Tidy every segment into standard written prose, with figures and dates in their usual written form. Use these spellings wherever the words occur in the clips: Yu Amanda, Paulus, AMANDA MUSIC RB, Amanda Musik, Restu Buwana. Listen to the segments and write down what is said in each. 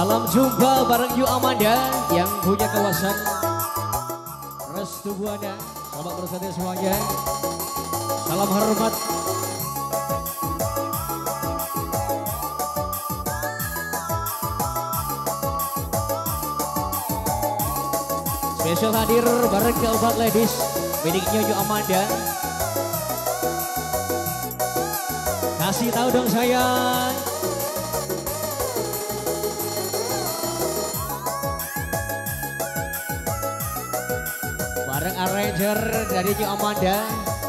Salam jumpa bareng Yu Amanda yang punya kawasan Restu Buwana. Selamat bersantai semuanya. Salam hormat. Spesial hadir bareng keempat ladies miliknya Yu Amanda. Kasih tahu dong sayang. Bareng arranger dari Yu Amanda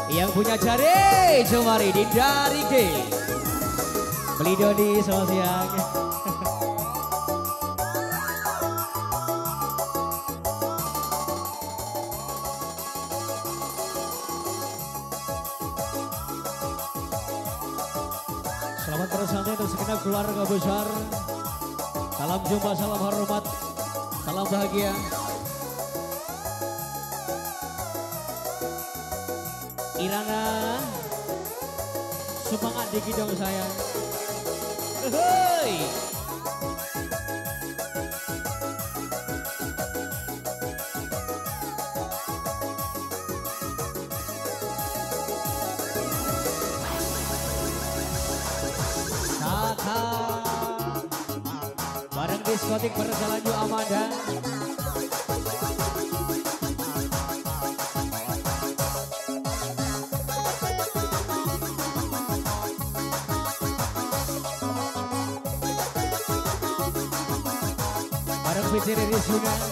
yang punya jari Jumari di dari G. Beli Doni selamat siang. Selamat bersantai untuk segenap keluarga besar. Salam jumpa, salam hormat, salam bahagia. Irana, semangat dikit dong sayang. Hei. Saka, bareng diskotik berjalan Yu Amanda. Bisa dari sungai.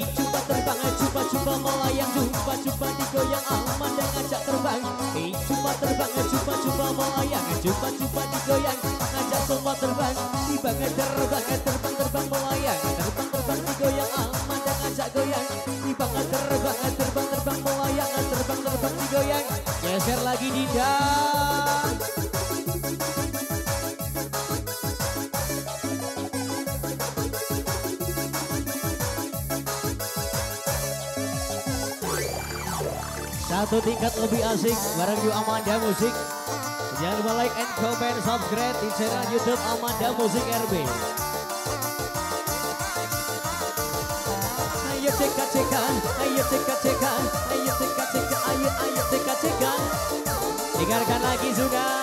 Cuba terbang, cuba melayang, cuba digoyang Amanda ngajak terbang. Cuba terbang, cuba melayang, cuba digoyang ngajak semua terbang. Terbang melayang, terbang digoyang Amanda ngajak goyang. Terbang melayang, terbang digoyang. Geser lagi didang. Satu tingkat lebih asik bareng Yu Amanda Musik. Jangan lupa like and comment, subscribe di channel YouTube Amanda Musik RB. Ayo cekat-cekan, ayo cekat-cekan, ayo cekat-cekan, ayo cekat-cekan. Dengarkan lagi sungai.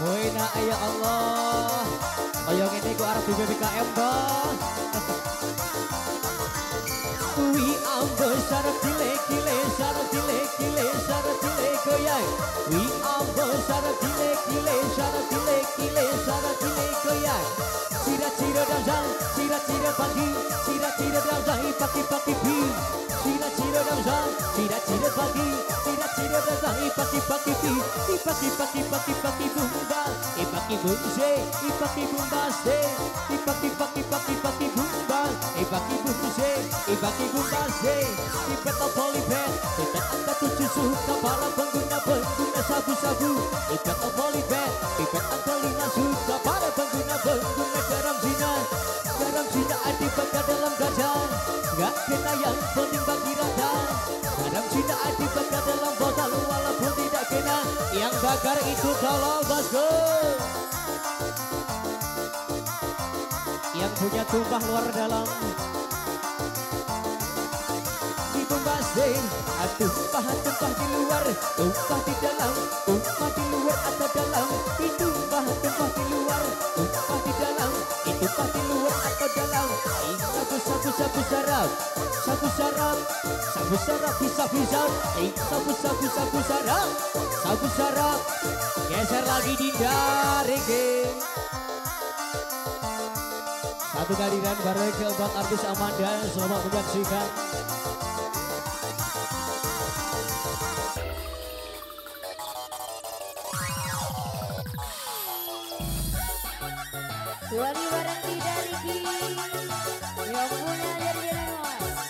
Wena ya Allah. Oyong ini ku arep BBKM dong. Wi ambo sarap dile goyang. Wi ambo sarap dile goyang. Cira-cira dandang pati-pati bi. Cira-cira dandang, cira-cira pagi, cira-cira dandang pati-pati bi. Pati-pati bunda, pati bunse, pati bunda se, pati bunda, pati bunse, pati bunda se. Di peta polybag, kita angkat tujuh suka para pengguna sabu-sabu. Di peta polybag, kita angkat 5 suka para pengguna garam zina. Garam zina dipakai dalam gajan, gak kena yang penting bagi rata. Garam zina dipakai dalam botol walaupun tidak kena. Yang bakar itu kalau basgo. Yang punya tumpah luar dalam. Ditumpah sih, tumpah di luar, tumpah di dalam, tumpah di luar atau dalam. Ditumpah di luar, tumpah di dalam, ditumpah di luar atau dalam. Sabu-sabu sarap, sabu sarap bisa. Sabu sarap, geser lagi di daring. Satu kehadiran bareng keempat artis Amanda. Selamat menyaksikan. Wari-wari dari G. Yang punya dari Mas.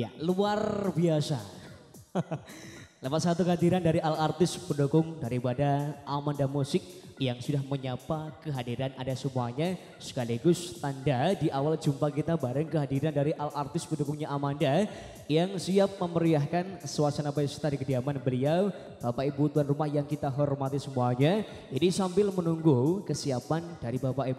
Iya, luar biasa. Lewat satu kehadiran dari al-artis pendukung daripada Amanda Musik yang sudah menyapa kehadiran ada semuanya. Sekaligus tanda di awal jumpa kita bareng kehadiran dari al-artis pendukungnya Amanda yang siap memeriahkan suasana pesta di kediaman beliau. Bapak Ibu tuan rumah yang kita hormati semuanya. Ini sambil menunggu kesiapan dari Bapak Ibu.